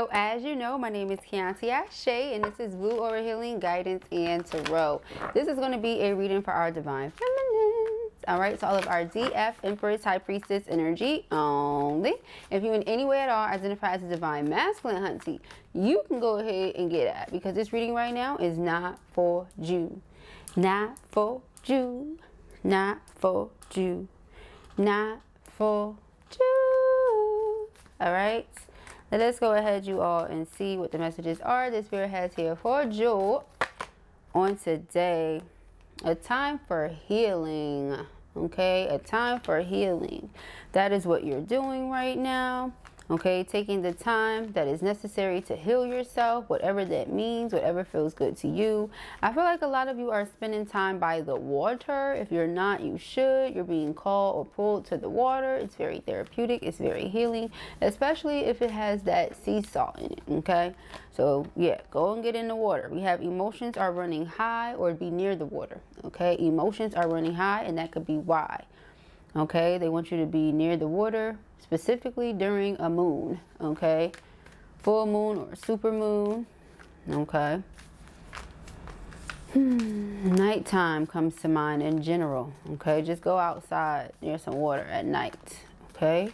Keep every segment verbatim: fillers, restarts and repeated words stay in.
So as you know, my name is Kianti Ayshea, and this is Blue Overhealing Guidance and Tarot. This is going to be a reading for our divine feminines. All right, so all of our D F, Empress, High Priestess energy only. If you in any way at all identify as a divine masculine, hunty, you can go ahead and get that, because this reading right now is not for you. Not for you. Not for you. Not for you. All right. Now let's go ahead, you all, and see what the messages are that Spirit has here for you on today. A time for healing, okay? A time for healing. That is what you're doing right now, okay? Taking the time that is necessary to heal yourself, whatever that means, whatever feels good to you. I feel like a lot of you are spending time by the water. If you're not, you should. You're being called or pulled to the water. It's very therapeutic. It's very healing, especially if it has that sea salt in it, okay? So yeah, go and get in the water. We have emotions are running high, or be near the water, okay? Emotions are running high, and that could be why. Okay, they want you to be near the water, specifically during a moon, okay? Full moon or super moon, okay? Hmm. Nighttime comes to mind in general, okay? Just go outside near some water at night, okay?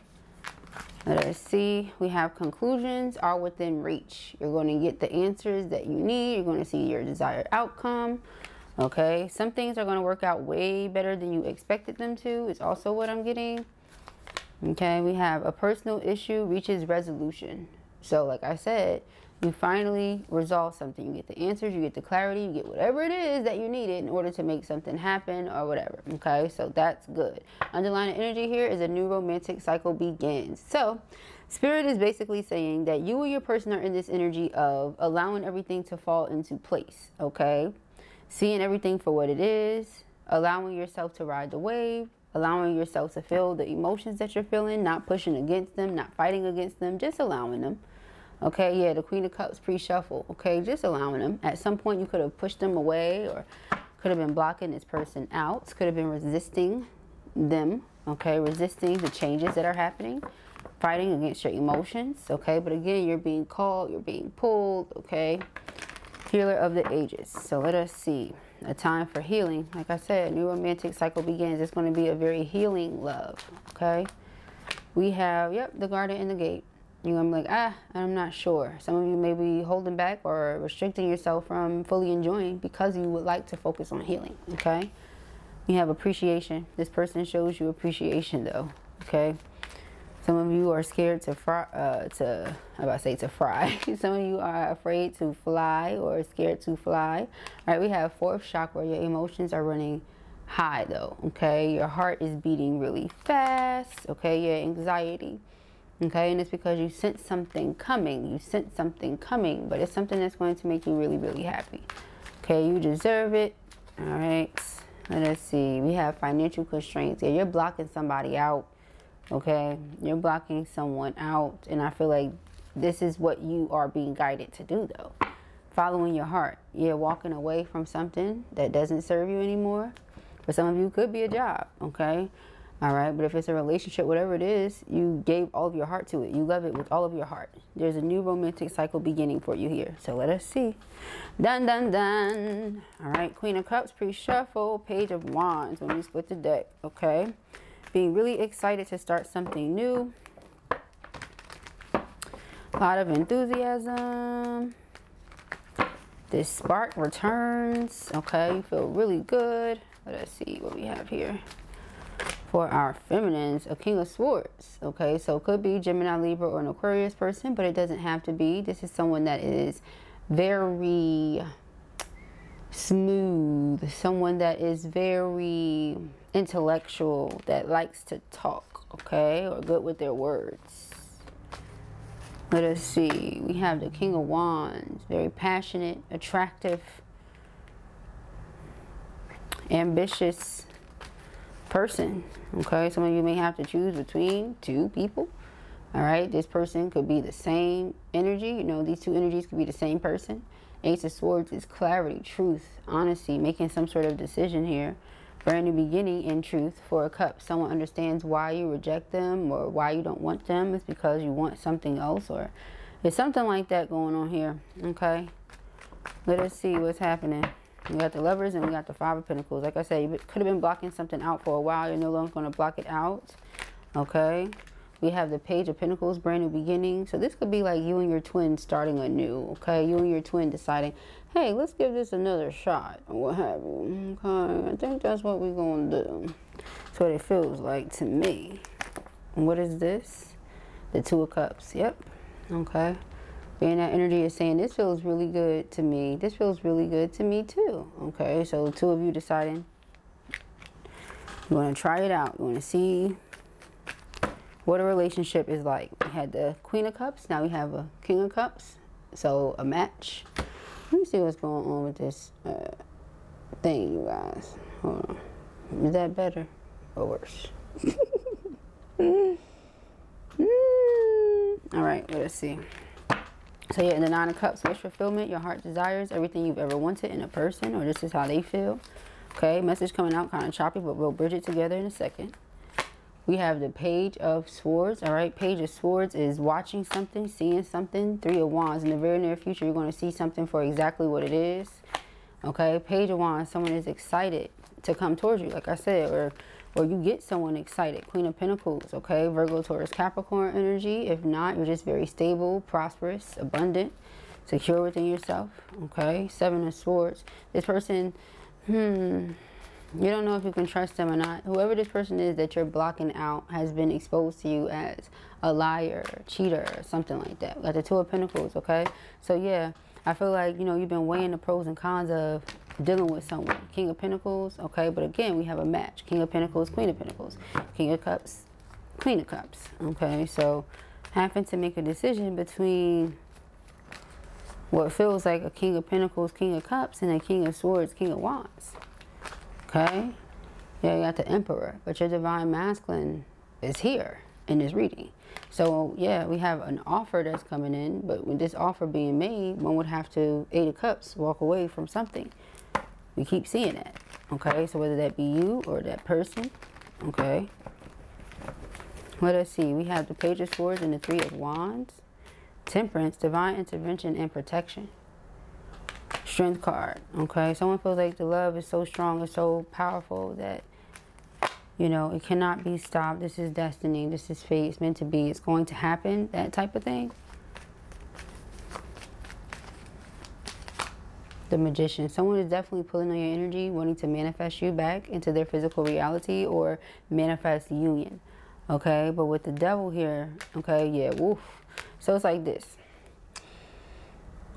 Let us see. We have conclusions are within reach. You're going to get the answers that you need. You're going to see your desired outcome. Okay, some things are going to work out way better than you expected them to. It's also what I'm getting. Okay, we have a personal issue reaches resolution. So like I said, you finally resolve something. You get the answers, you get the clarity, you get whatever it is that you needed in order to make something happen or whatever. Okay, so that's good. Underlying energy here is a new romantic cycle begins. So Spirit is basically saying that you or your person are in this energy of allowing everything to fall into place. Okay. Seeing everything for what it is, allowing yourself to ride the wave, allowing yourself to feel the emotions that you're feeling, not pushing against them, not fighting against them, just allowing them. Okay, yeah, the Queen of Cups pre-shuffle, okay, just allowing them. At some point, you could have pushed them away, or could have been blocking this person out, could have been resisting them, okay, resisting the changes that are happening, fighting against your emotions, okay, but again, you're being called, you're being pulled, okay. Healer of the ages. So let us see. A time for healing. Like I said, new romantic cycle begins. It's going to be a very healing love. Okay. We have, yep, the garden and the gate. You're going to be like, ah, I'm not sure. Some of you may be holding back or restricting yourself from fully enjoying because you would like to focus on healing. Okay. You have appreciation. This person shows you appreciation though. Okay. Some of you are scared to fry, uh, to, I about to say to fry. Some of you are afraid to fly or scared to fly. All right, we have fourth chakra. Your emotions are running high though, okay? Your heart is beating really fast, okay? Your anxiety, okay? And it's because you sense something coming. You sense something coming, but it's something that's going to make you really, really happy. Okay, you deserve it, all right? Let's see, we have financial constraints. Yeah, you're blocking somebody out. Okay, you're blocking someone out, and I feel like this is what you are being guided to do though. Following your heart. You're walking away from something that doesn't serve you anymore. For some of you, it could be a job, okay? All right, but if it's a relationship, whatever it is, you gave all of your heart to it. You love it with all of your heart. There's a new romantic cycle beginning for you here. So let us see. Dun, dun, dun. All right, Queen of Cups, pre-shuffle, Page of Wands when we split the deck, okay? Being really excited to start something new. A lot of enthusiasm. This spark returns. Okay, you feel really good. Let us see what we have here. For our feminines, a King of Swords. Okay, so it could be Gemini, Libra, or an Aquarius person, but it doesn't have to be. This is someone that is very smooth, someone that is very intellectual, that likes to talk, okay, or good with their words. Let us see, we have the King of Wands, very passionate, attractive, ambitious person, okay? Some of you may have to choose between two people. All right, this person could be the same energy, you know, these two energies could be the same person. Ace of Swords is clarity, truth, honesty, making some sort of decision here. Brand new beginning in truth for a cup. Someone understands why you reject them or why you don't want them. It's because you want something else, or There's something like that going on here, okay? Let us see what's happening. We got the Lovers and we got the Five of Pentacles. Like I said, you could have been blocking something out for a while. You're no longer going to block it out, okay? We have the Page of Pentacles, brand new beginning. So this could be like you and your twin starting anew, okay? You and your twin deciding, hey, let's give this another shot or what have you, okay? I think that's what we're going to do. That's what it feels like to me. And what is this? The Two of Cups, yep, okay? And that energy is saying, this feels really good to me. This feels really good to me too, okay? So the two of you deciding, you want to try it out. You want to see what a relationship is like. We had the Queen of Cups. Now we have a King of Cups. So a match. Let me see what's going on with this uh, thing, you guys. Hold on. Is that better or worse? mm. Mm. All right, let's see. So yeah, in the Nine of Cups, wish fulfillment, your heart desires, everything you've ever wanted in a person, or this is how they feel. Okay, message coming out kind of choppy, but we'll bridge it together in a second. We have the Page of Swords, all right? Page of Swords is watching something, seeing something. Three of Wands, in the very near future, you're going to see something for exactly what it is, okay? Page of Wands, someone is excited to come towards you, like I said, or, or you get someone excited. Queen of Pentacles, okay? Virgo, Taurus, Capricorn energy. If not, you're just very stable, prosperous, abundant, secure within yourself, okay? Seven of Swords. This person, hmm... you don't know if you can trust them or not. Whoever this person is that you're blocking out has been exposed to you as a liar, cheater, or something like that. Like the Two of Pentacles, okay? So, yeah, I feel like, you know, you've been weighing the pros and cons of dealing with someone. King of Pentacles, okay? But again, we have a match. King of Pentacles, Queen of Pentacles. King of Cups, Queen of Cups, okay? So, having to make a decision between what feels like a King of Pentacles, King of Cups, and a King of Swords, King of Wands. Okay, yeah, you got the Emperor, but your divine masculine is here in this reading. So yeah, we have an offer that's coming in, but with this offer being made, one would have to, Eight of Cups, walk away from something. We keep seeing that, okay? So whether that be you or that person, okay? Let us see, we have the Page of Swords and the Three of Wands. Temperance, divine intervention and protection. Strength card, okay? Someone feels like the love is so strong and so powerful that, you know, it cannot be stopped. This is destiny. This is fate. It's meant to be. It's going to happen, that type of thing. The Magician. Someone is definitely pulling on your energy, wanting to manifest you back into their physical reality or manifest union, okay? But with the Devil here, okay, yeah, woof. So it's like this.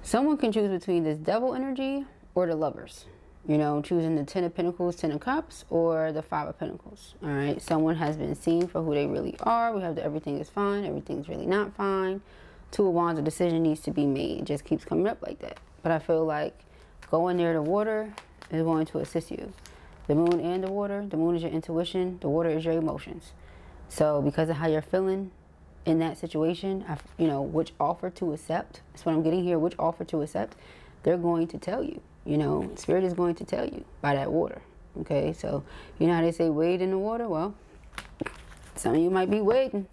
Someone can choose between this Devil energy or the Lovers. You know, choosing the Ten of Pentacles, Ten of Cups, or the Five of Pentacles. All right. Someone has been seen for who they really are. We have the everything is fine. Everything's really not fine. Two of Wands, a decision needs to be made. It just keeps coming up like that. But I feel like going near the water is going to assist you. The Moon and the water. The Moon is your intuition. The water is your emotions. So because of how you're feeling in that situation, I, you know, which offer to accept, that's what I'm getting here, which offer to accept, they're going to tell you, you know, Spirit is going to tell you by that water, okay? So, you know how they say wade in the water? Well, some of you might be wading.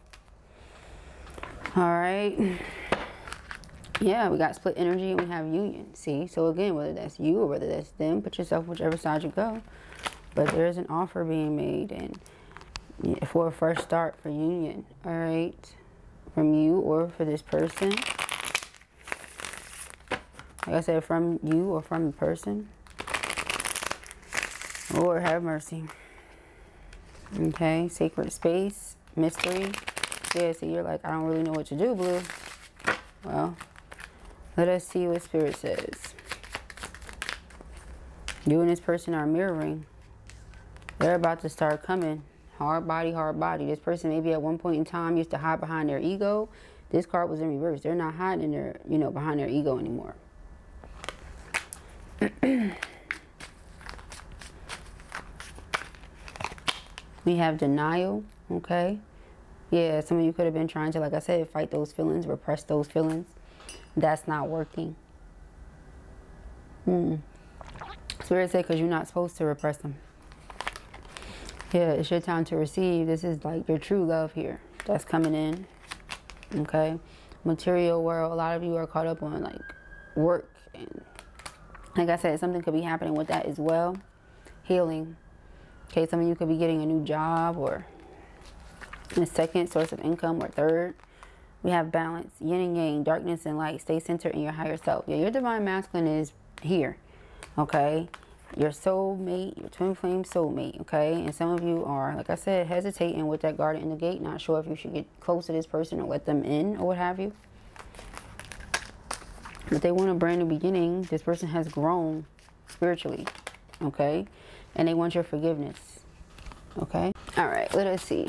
All right. Yeah, we got split energy and we have union, see? So again, whether that's you or whether that's them, put yourself whichever side you go, but there is an offer being made and for a fresh start, for union, all right, from you or for this person. Like I said, from you or from the person. Lord have mercy. Okay, sacred space, mystery. Yeah, so you're like, I don't really know what to do, Blue. Well, let us see what Spirit says. You and this person are mirroring. They're about to start coming. Hard body, hard body. This person maybe at one point in time used to hide behind their ego. This card was in reverse. They're not hiding their, you know, behind their ego anymore. We have denial, okay? Yeah, some of you could have been trying to, like I said, fight those feelings, repress those feelings. That's not working. Mm. Spirit said, because you're not supposed to repress them. Yeah, it's your time to receive. This is like your true love here that's coming in, okay? material world. A lot of you are caught up on like work, and like I said, something could be happening with that as well. Healing. Okay, some of you could be getting a new job or a second source of income or third. We have balance, yin and yang, darkness and light. Stay centered in your higher self. Yeah, your divine masculine is here. Okay, your soulmate, your twin flame soulmate. Okay, and some of you are, like I said, hesitating with that guard in the gate, not sure if you should get close to this person or let them in or what have you. But they want a brand new beginning. This person has grown spiritually. Okay, and they want your forgiveness. Okay, all right, let us see.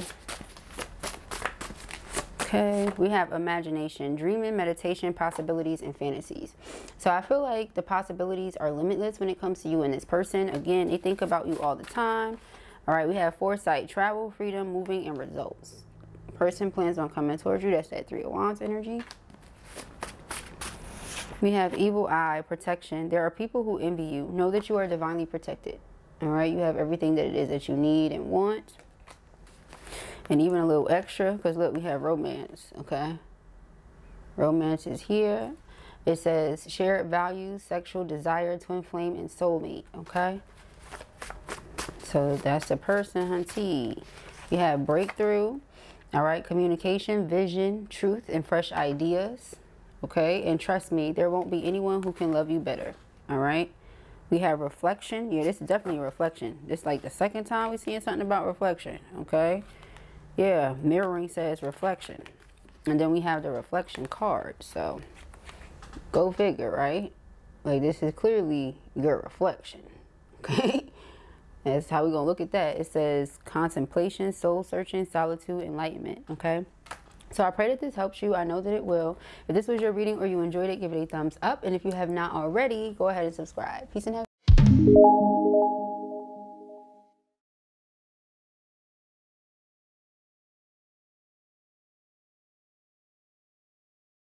Okay, we have imagination, dreaming, meditation, possibilities, and fantasies. So I feel like the possibilities are limitless when it comes to you and this person. Again, they think about you all the time. All right, we have foresight, travel, freedom, moving, and results. Person plans on coming towards you. That's that Three of Wands energy. We have evil eye, protection. There are people who envy you. Know that you are divinely protected. All right, you have everything that it is that you need and want. And even a little extra, because look, we have romance, okay? Romance is here. It says shared values, sexual desire, twin flame, and soulmate, okay? So that's the person, hunty. You have breakthrough, all right? Communication, vision, truth, and fresh ideas, okay? And trust me, there won't be anyone who can love you better, all right? We have reflection. Yeah, this is definitely a reflection. This is like the second time we're seeing something about reflection, okay? Yeah, mirroring says reflection. And then we have the reflection card. So, go figure, right? Like, this is clearly your reflection. Okay? That's how we're going to look at that. It says contemplation, soul searching, solitude, enlightenment. Okay? So, I pray that this helps you. I know that it will. If this was your reading or you enjoyed it, give it a thumbs up. And if you have not already, go ahead and subscribe. Peace and have